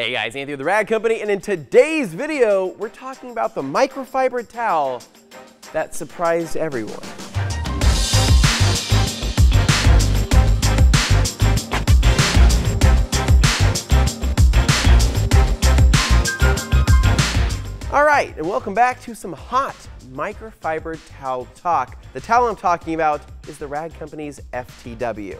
Hey guys, Anthony with The Rag Company, and in today's video, we're talking about the microfiber towel that surprised everyone. All right, and welcome back to some hot microfiber towel talk. The towel I'm talking about is the Rag Company's FTW.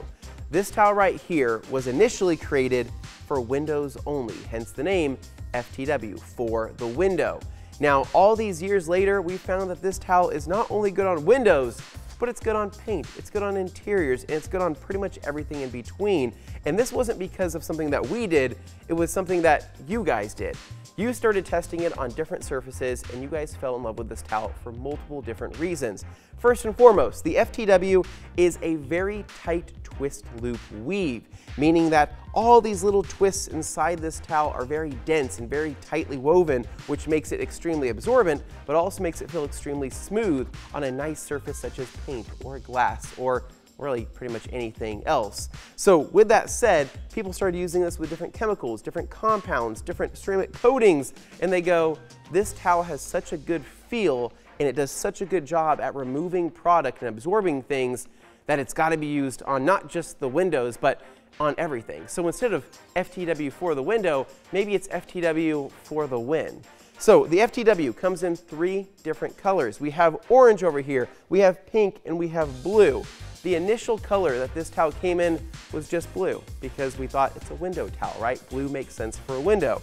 This towel right here was initially created for windows only, hence the name FTW, for the window. Now, all these years later, we found that this towel is not only good on windows, but it's good on paint, it's good on interiors, and it's good on pretty much everything in between. And this wasn't because of something that we did, it was something that you guys did. You started testing it on different surfaces, and you guys fell in love with this towel for multiple different reasons. First and foremost, the FTW is a very tight twist loop weave, meaning that all these little twists inside this towel are very dense and very tightly woven, which makes it extremely absorbent, but also makes it feel extremely smooth on a nice surface such as paint or glass or really pretty much anything else. So with that said, people started using this with different chemicals, different compounds, different ceramic coatings, and they go, this towel has such a good feel and it does such a good job at removing product and absorbing things that it's gotta be used on not just the windows, but on everything. So instead of FTW for the window, maybe it's FTW for the win. So the FTW comes in three different colors. We have orange over here, we have pink, and we have blue. The initial color that this towel came in was just blue because we thought it's a window towel, right? Blue makes sense for a window.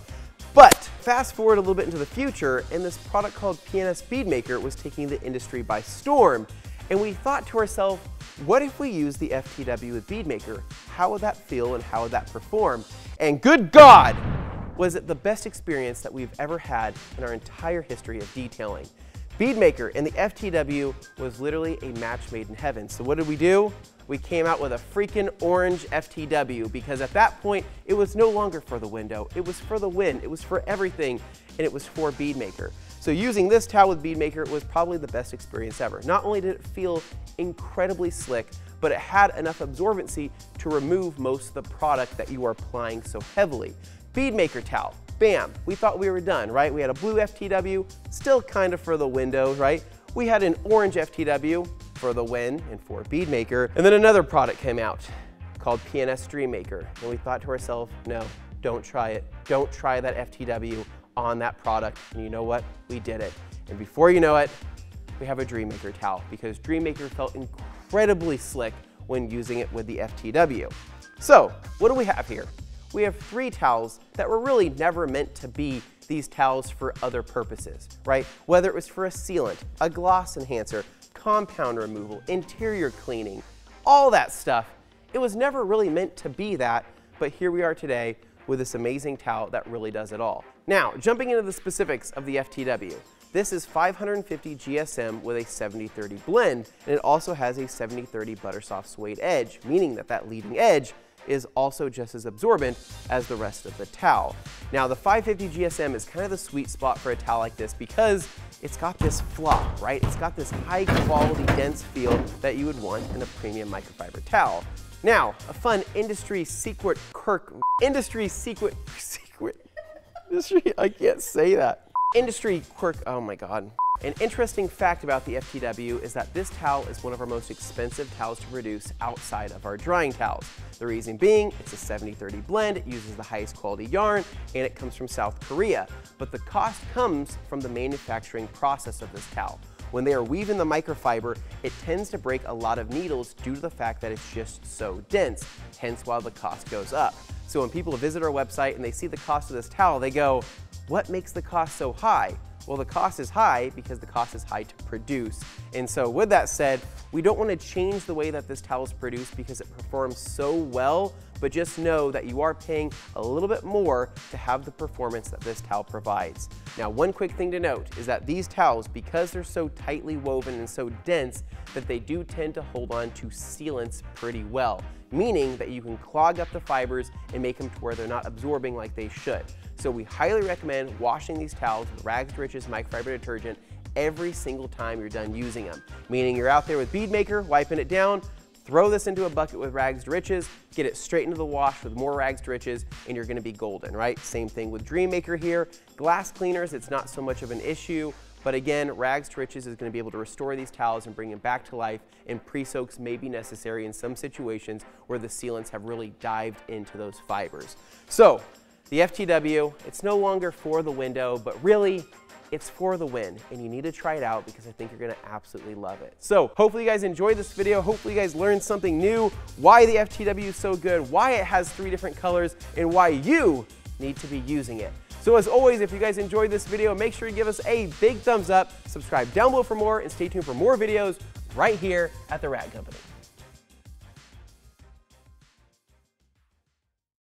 But fast forward a little bit into the future, and this product called P&S Bead Maker was taking the industry by storm. And we thought to ourselves, what if we use the FTW with Bead Maker? How would that feel and how would that perform? And good God, was it the best experience that we've ever had in our entire history of detailing. Bead Maker and the FTW was literally a match made in heaven. So what did we do? We came out with a freaking orange FTW because at that point, it was no longer for the window, it was for the win, it was for everything, and it was for Bead Maker. So using this towel with Bead Maker was probably the best experience ever. Not only did it feel incredibly slick, but it had enough absorbency to remove most of the product that you are applying so heavily. Bead Maker towel. Bam, we thought we were done, right? We had a blue FTW, still kind of for the window, right? We had an orange FTW for the win and for Bead Maker. And then another product came out called P&S Dream Maker. And we thought to ourselves, no, don't try it. Don't try that FTW on that product. And you know what? We did it. And before you know it, we have a Dream Maker towel because Dream Maker felt incredibly slick when using it with the FTW. So what do we have here? We have three towels that were really never meant to be these towels for other purposes, right? Whether it was for a sealant, a gloss enhancer, compound removal, interior cleaning, all that stuff. It was never really meant to be that, but here we are today with this amazing towel that really does it all. Now, jumping into the specifics of the FTW. This is 550 GSM with a 70-30 blend, and it also has a 70-30 Buttersoft suede edge, meaning that that leading edge is also just as absorbent as the rest of the towel. Now the 550 GSM is kind of the sweet spot for a towel like this because it's got this flop, right? It's got this high quality dense feel that you would want in a premium microfiber towel. Now, a fun An interesting fact about the FTW is that this towel is one of our most expensive towels to produce outside of our drying towels. The reason being, it's a 70-30 blend, it uses the highest quality yarn, and it comes from South Korea. But the cost comes from the manufacturing process of this towel. When they are weaving the microfiber, it tends to break a lot of needles due to the fact that it's just so dense, hence why the cost goes up. So when people visit our website and they see the cost of this towel, they go, what makes the cost so high? Well, the cost is high because the cost is high to produce. And so with that said, we don't want to change the way that this towel is produced because it performs so well, but just know that you are paying a little bit more to have the performance that this towel provides. Now, one quick thing to note is that these towels, because they're so tightly woven and so dense, that they do tend to hold on to sealants pretty well, meaning that you can clog up the fibers and make them to where they're not absorbing like they should. So we highly recommend washing these towels with Rags to Riches Microfiber Detergent every single time you're done using them. Meaning you're out there with Bead Maker, wiping it down, Throw this into a bucket with Rags to Riches, get it straight into the wash with more Rags to Riches, and you're gonna be golden, right? Same thing with Dream Maker here. Glass cleaners, it's not so much of an issue, but again, Rags to Riches is gonna be able to restore these towels and bring them back to life, and pre-soaks may be necessary in some situations where the sealants have really dived into those fibers. So, the FTW, it's no longer for the window, but really, it's for the win, and you need to try it out because I think you're gonna absolutely love it. So hopefully you guys enjoyed this video. Hopefully you guys learned something new, why the FTW is so good, why it has 3 different colors, and why you need to be using it. So as always, if you guys enjoyed this video, make sure you give us a big thumbs up, subscribe down below for more, and stay tuned for more videos right here at The Rag Company.